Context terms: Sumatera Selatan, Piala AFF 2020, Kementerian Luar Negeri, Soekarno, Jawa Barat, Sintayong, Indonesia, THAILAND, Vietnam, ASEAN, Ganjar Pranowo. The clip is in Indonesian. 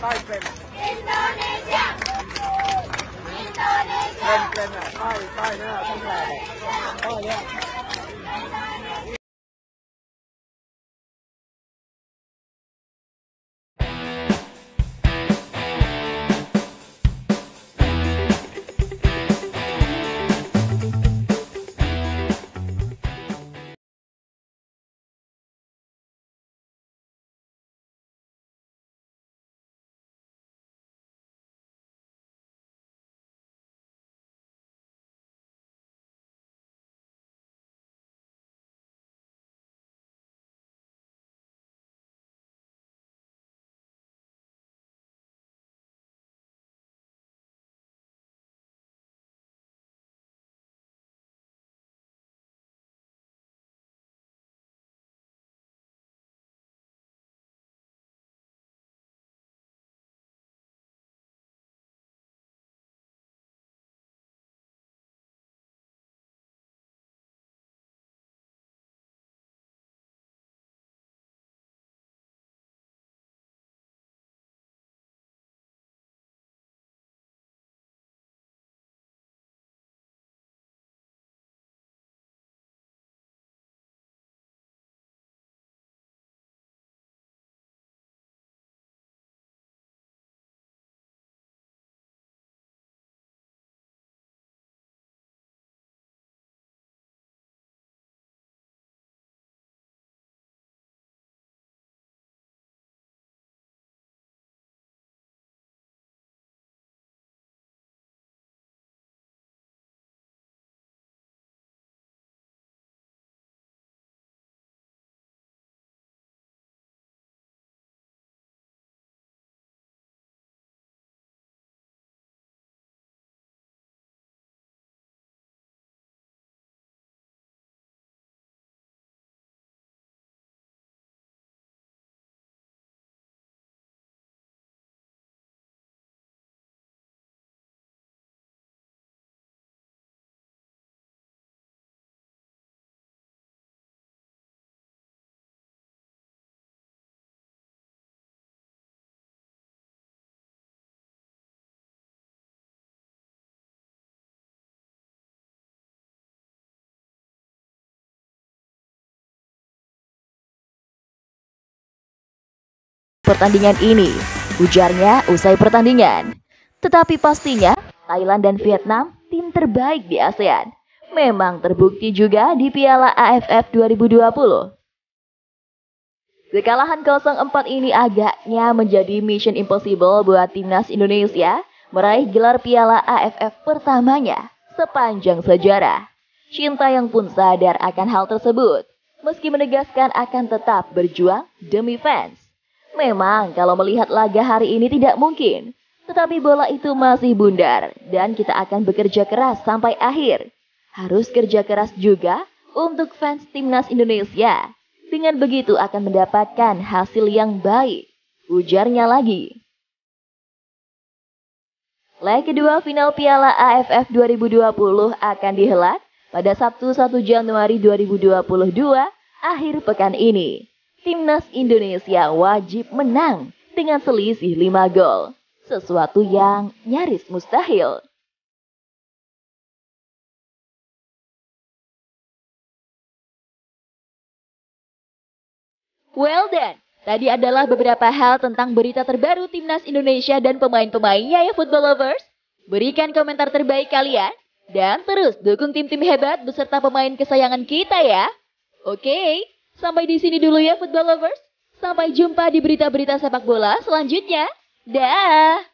Indonesia. Indonesia. Pertandingan ini, ujarnya usai pertandingan. Tetapi pastinya, Thailand dan Vietnam tim terbaik di ASEAN. Memang terbukti juga di Piala AFF 2020. Kekalahan 0-4 ini agaknya menjadi mission impossible buat timnas Indonesia meraih gelar Piala AFF pertamanya sepanjang sejarah. Sintayong pun sadar akan hal tersebut, meski menegaskan akan tetap berjuang demi fans. Memang kalau melihat laga hari ini tidak mungkin, tetapi bola itu masih bundar dan kita akan bekerja keras sampai akhir. Harus kerja keras juga untuk fans timnas Indonesia. Dengan begitu akan mendapatkan hasil yang baik, ujarnya lagi. Leg kedua final Piala AFF 2020 akan dihelat pada Sabtu 1 Januari 2022 akhir pekan ini. Timnas Indonesia wajib menang dengan selisih 5 gol, sesuatu yang nyaris mustahil. Well done, tadi adalah beberapa hal tentang berita terbaru Timnas Indonesia dan pemain-pemainnya ya football lovers. Berikan komentar terbaik kalian dan terus dukung tim-tim hebat beserta pemain kesayangan kita ya. Oke. Sampai di sini dulu ya football lovers. Sampai jumpa di berita-berita sepak bola selanjutnya. Dah.